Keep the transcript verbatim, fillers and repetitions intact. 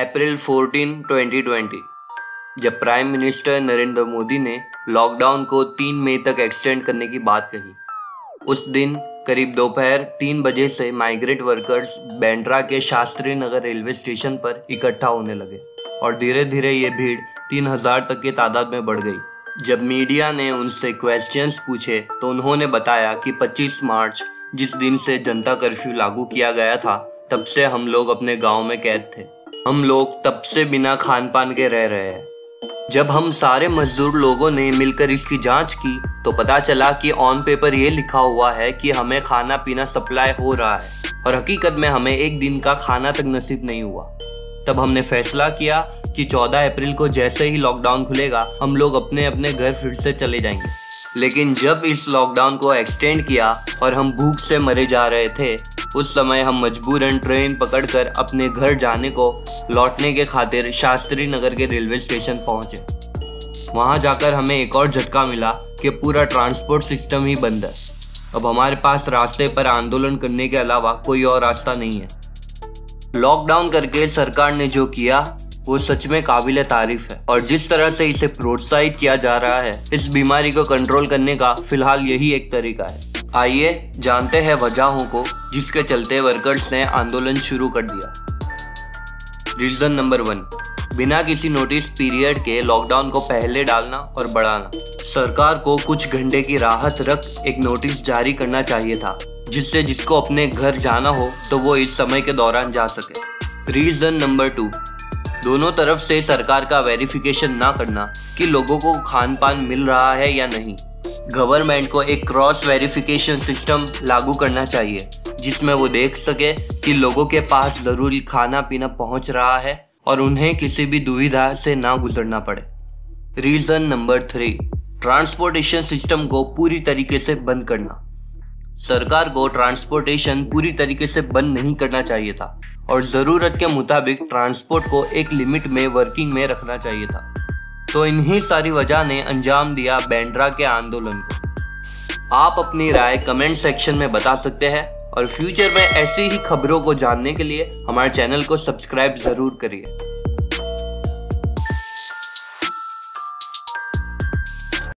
अप्रैल चौदह, twenty twenty, जब prime minister Narendra Modi ने लॉकडाउन को तीन मई तक एक्सटेंड करने की बात कही। उस दिन करीब दोपहर तीन बजे से माइग्रेंट वर्कर्स बांद्रा के शास्त्री नगर रेलवे स्टेशन पर इकट्ठा होने लगे और धीरे धीरे ये भीड़ तीन हजार तक की तादाद में बढ़ गई। जब मीडिया ने उनसे क्वेश्चंस पूछे तो उन्होंने बताया कि पच्चीस मार्च, जिस दिन से जनता कर्फ्यू लागू किया गया था, तब से हम लोग अपने गांव में कैद थे। हम लोग तब से बिना खान पान के रह रहे हैं। जब हम सारे मजदूर लोगों ने मिलकर इसकी जांच की तो पता चला कि ऑन पेपर ये लिखा हुआ है कि हमें खाना पीना सप्लाई हो रहा है और हकीकत में हमें एक दिन का खाना तक नसीब नहीं हुआ। तब हमने फैसला किया कि चौदह अप्रैल को जैसे ही लॉकडाउन खुलेगा हम लोग अपने अपने घर फिर से चले जाएंगे। लेकिन जब इस लॉकडाउन को एक्सटेंड किया और हम भूख से मरे जा रहे थे, उस समय हम मजबूरन ट्रेन पकड़कर अपने घर जाने को लौटने के खातिर शास्त्री नगर के रेलवे स्टेशन पहुंचे। वहां जाकर हमें एक और झटका मिला कि पूरा ट्रांसपोर्ट सिस्टम ही बंद है। अब हमारे पास रास्ते पर आंदोलन करने के अलावा कोई और रास्ता नहीं है। लॉकडाउन करके सरकार ने जो किया वो सच में काबिल तारीफ है और जिस तरह से इसे प्रोत्साहित किया जा रहा है, इस बीमारी को कंट्रोल करने का फिलहाल यही एक तरीका है। आइए जानते हैं वजहों को जिसके चलते वर्कर्स ने आंदोलन शुरू कर दिया। रीजन नंबर वन, बिना किसी नोटिस पीरियड के लॉकडाउन को पहले डालना और बढ़ाना। सरकार को कुछ घंटे की राहत रख एक नोटिस जारी करना चाहिए था, जिससे जिसको अपने घर जाना हो तो वो इस समय के दौरान जा सके। रीजन नंबर टू, दोनों तरफ से सरकार का वेरिफिकेशन ना करना कि लोगों को खान पान मिल रहा है या नहीं। गवर्नमेंट को एक क्रॉस वेरिफिकेशन सिस्टम लागू करना चाहिए, जिसमें वो देख सके कि लोगों के पास जरूरी खाना पीना पहुंच रहा है और उन्हें किसी भी दुविधा से ना गुजरना पड़े। Reason number three, transportation system को पूरी तरीके से बंद करना। सरकार को ट्रांसपोर्टेशन पूरी तरीके से बंद नहीं करना चाहिए था और ज़रूरत के मुताबिक ट्रांसपोर्ट को एक लिमिट में वर्किंग में रखना चाहिए था। तो इन्हीं सारी वजह ने अंजाम दिया बांद्रा के आंदोलन को। आप अपनी राय कमेंट सेक्शन में बता सकते हैं और फ्यूचर में ऐसी ही खबरों को जानने के लिए हमारे चैनल को सब्सक्राइब जरूर करिए।